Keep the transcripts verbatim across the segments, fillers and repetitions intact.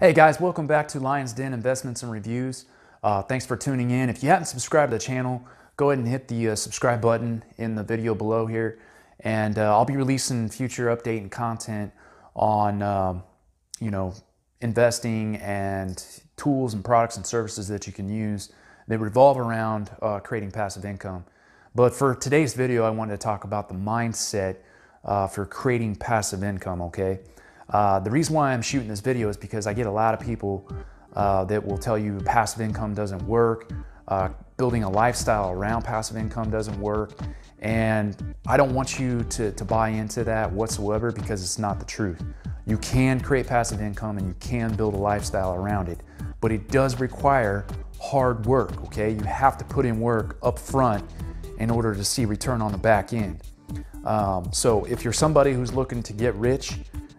Hey guys, welcome back to Lion's Den Investments and Reviews. Uh, thanks for tuning in. If you haven't subscribed to the channel, go ahead and hit the uh, subscribe button in the video below here. And uh, I'll be releasing future update and content on, um, you know, investing and tools and products and services that you can use that revolve around uh, creating passive income. But for today's video, I wanted to talk about the mindset uh, for creating passive income, okay? Uh, the reason why I'm shooting this video is because I get a lot of people uh, that will tell you passive income doesn't work, uh, building a lifestyle around passive income doesn't work, and I don't want you to, to buy into that whatsoever because it's not the truth. You can create passive income and you can build a lifestyle around it, but it does require hard work, okay? You have to put in work up front in order to see return on the back end. Um, so if you're somebody who's looking to get rich,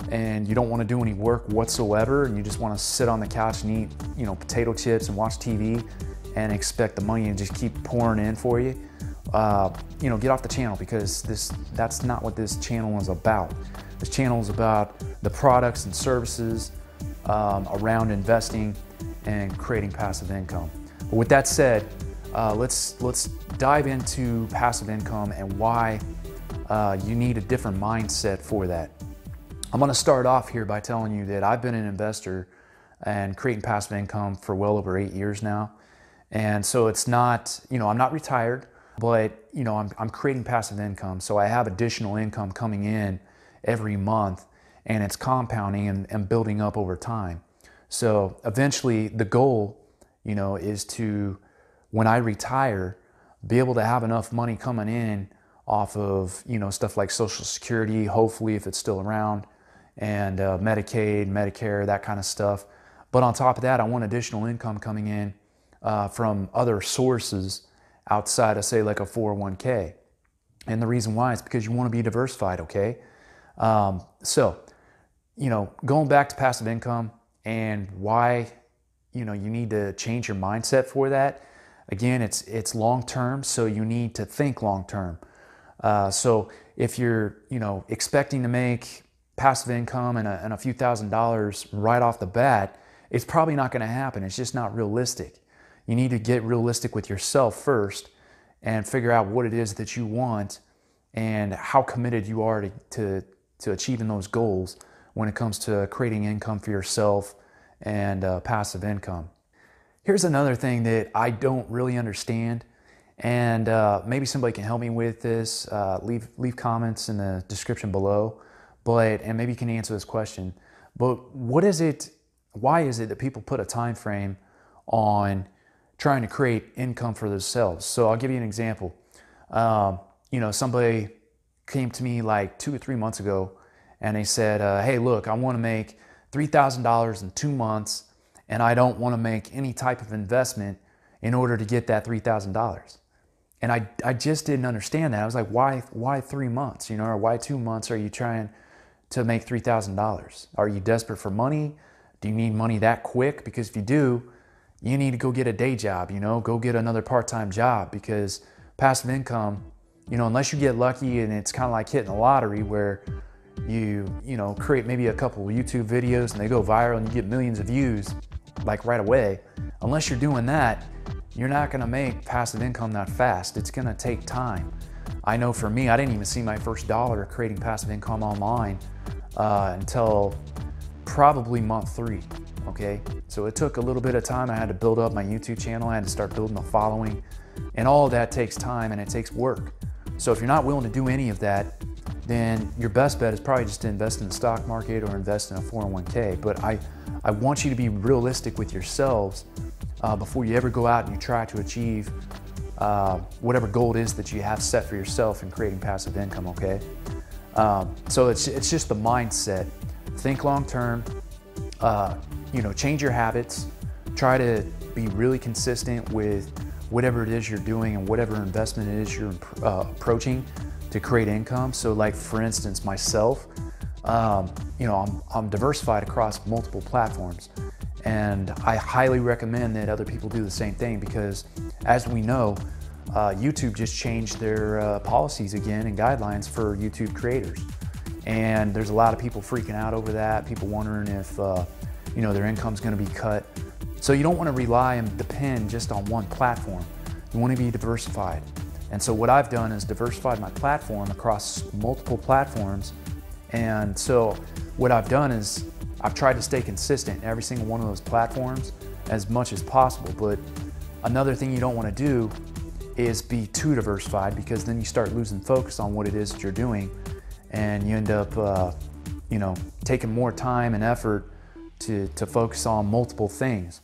and you don't want to do any work whatsoever, and you just want to sit on the couch and eat, you know, potato chips and watch T V and expect the money to just keep pouring in for you, uh, you know, get off the channel, because this that's not what this channel is about. This channel is about the products and services um, around investing and creating passive income. But with that said, uh, let's let's dive into passive income and why uh, you need a different mindset for that. I'm going to start off here by telling you that I've been an investor and creating passive income for well over eight years now. And so it's not, you know, I'm not retired, but, you know, I'm, I'm creating passive income. So I have additional income coming in every month, and it's compounding and, and building up over time. So eventually the goal, you know, is to, when I retire, be able to have enough money coming in off of, you know, stuff like Social Security, hopefully if it's still around, and uh, Medicaid, Medicare, that kind of stuff. But on top of that, I want additional income coming in uh, from other sources outside of, say, like a four oh one K. And the reason why is because you want to be diversified, okay? Um, so, you know, going back to passive income and why, you know, you need to change your mindset for that. Again, it's, it's long-term, so you need to think long-term. Uh, so if you're, you know, expecting to make passive income and a, and a few thousand dollars right off the bat, it's probably not going to happen. It's just not realistic. You need to get realistic with yourself first and figure out what it is that you want and how committed you are to, to, to achieving those goals when it comes to creating income for yourself and uh, passive income. Here's another thing that I don't really understand, and uh, maybe somebody can help me with this. Uh, leave, leave comments in the description below. But, and maybe you can answer this question, but what is it, why is it that people put a time frame on trying to create income for themselves? So I'll give you an example. Um, you know, somebody came to me like two or three months ago and they said, uh, hey, look, I want to make three thousand dollars in two months and I don't want to make any type of investment in order to get that three thousand dollars. And I, I just didn't understand that. I was like, why, why three months, you know, or why two months are you trying to make three thousand dollars? Are you desperate for money? Do you need money that quick? Because if you do, you need to go get a day job, you know, go get another part-time job, because passive income, you know, unless you get lucky and it's kind of like hitting the lottery where you, you know, create maybe a couple of YouTube videos and they go viral and you get millions of views like right away. Unless you're doing that, you're not gonna make passive income that fast. It's gonna take time. I know for me, I didn't even see my first dollar creating passive income online uh, until probably month three, okay? So it took a little bit of time. I had to build up my YouTube channel. I had to start building a following, and all of that takes time and it takes work. So if you're not willing to do any of that, then your best bet is probably just to invest in the stock market or invest in a four oh one K. But I, I want you to be realistic with yourselves Uh, before you ever go out and you try to achieve uh, whatever goal it is that you have set for yourself in creating passive income, okay? Um, so it's, it's just the mindset. Think long-term, uh, you know, change your habits, try to be really consistent with whatever it is you're doing and whatever investment it is you're uh, approaching to create income. So like, for instance, myself, um, you know, I'm, I'm diversified across multiple platforms. And I highly recommend that other people do the same thing, because as we know, uh, YouTube just changed their uh, policies again and guidelines for YouTube creators. And there's a lot of people freaking out over that, people wondering if, uh, you know, their income's going to be cut. So you don't want to rely and depend just on one platform. You want to be diversified. And so what I've done is diversified my platform across multiple platforms. And so what I've done is I've tried to stay consistent in every single one of those platforms as much as possible. But another thing you don't want to do is be too diversified, because then you start losing focus on what it is that you're doing, and you end up uh, you know, taking more time and effort to, to focus on multiple things.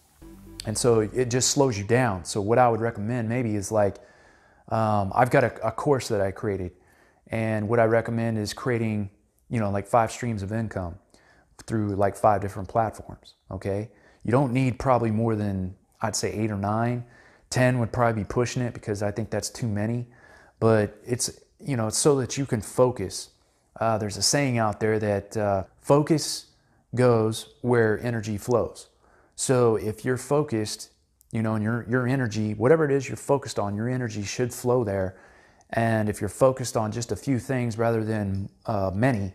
And so it just slows you down. So what I would recommend maybe is like, um, I've got a, a course that I created, and what I recommend is creating, you know, like five streams of income through like five different platforms, okay? You don't need probably more than, I'd say, eight or nine. ten would probably be pushing it, because I think that's too many. But it's, you know, it's so that you can focus. Uh, there's a saying out there that uh, focus goes where energy flows. So if you're focused, you know, and your, your energy, whatever it is you're focused on, your energy should flow there. And if you're focused on just a few things rather than uh, many,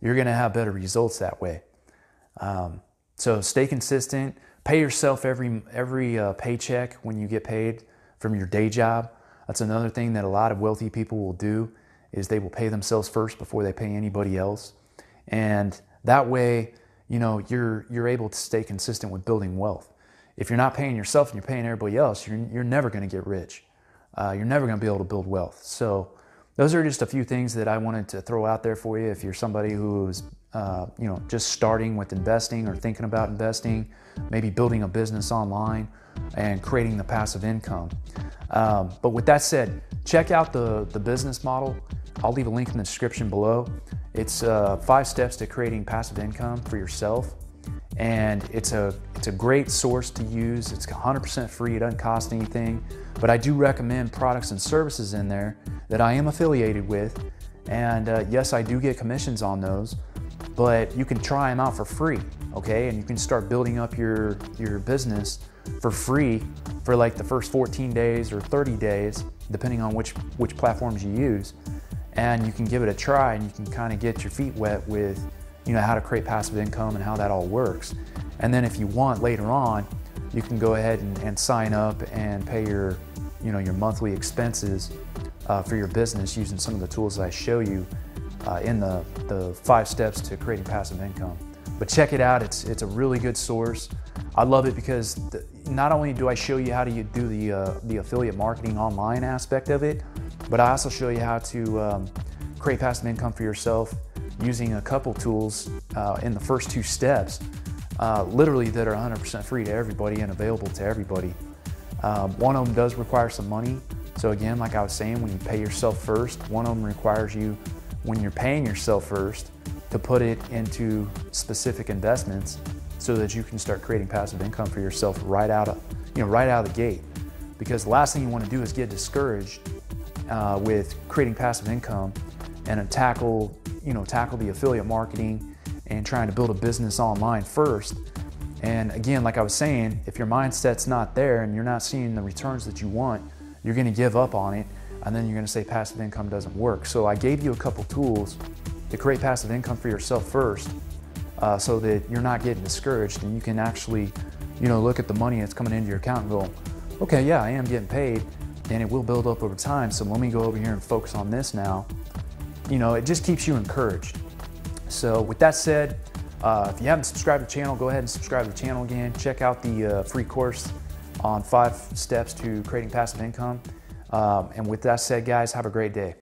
you're going to have better results that way. Um, so stay consistent. Pay yourself every, every uh, paycheck when you get paid from your day job. That's another thing that a lot of wealthy people will do, is they will pay themselves first before they pay anybody else. And that way, you know, you're, you're able to stay consistent with building wealth. If you're not paying yourself and you're paying everybody else, you're, you're never going to get rich. Uh, you're never going to be able to build wealth. So those are just a few things that I wanted to throw out there for you. If you're somebody who's Uh, you know, just starting with investing or thinking about investing, maybe building a business online and creating the passive income. Um, but with that said, check out the, the business model. I'll leave a link in the description below. It's uh, five steps to creating passive income for yourself. And it's a, it's a great source to use. It's one hundred percent free. It doesn't cost anything. But I do recommend products and services in there that I am affiliated with. And uh, yes, I do get commissions on those. But you can try them out for free, okay? And you can start building up your, your business for free for like the first fourteen days or thirty days, depending on which, which platforms you use. And you can give it a try, and you can kind of get your feet wet with, you know, how to create passive income and how that all works. And then if you want later on, you can go ahead and, and sign up and pay your, you know, your monthly expenses uh, for your business using some of the tools that I show you Uh, in the, the five steps to creating passive income. But check it out, it's, it's a really good source. I love it because the, not only do I show you how to you do the, uh, the affiliate marketing online aspect of it, but I also show you how to um, create passive income for yourself using a couple tools uh, in the first two steps, uh, literally that are one hundred percent free to everybody and available to everybody. Um, one of them does require some money. So again, like I was saying, when you pay yourself first, one of them requires you, when you're paying yourself first, to put it into specific investments so that you can start creating passive income for yourself right out of, you know, right out of the gate. Because the last thing you want to do is get discouraged uh, with creating passive income and tackle, you know, tackle the affiliate marketing and trying to build a business online first. And again, like I was saying, if your mindset's not there and you're not seeing the returns that you want, you're going to give up on it. And then you're going to say passive income doesn't work. So I gave you a couple tools to create passive income for yourself first, uh, so that you're not getting discouraged and you can actually, you know, look at the money that's coming into your account and go, okay, yeah, I am getting paid and it will build up over time. So let me go over here and focus on this now. You know, it just keeps you encouraged. So with that said, uh, if you haven't subscribed to the channel, go ahead and subscribe to the channel again. Check out the uh, free course on five steps to creating passive income. Um, and with that said, guys, have a great day.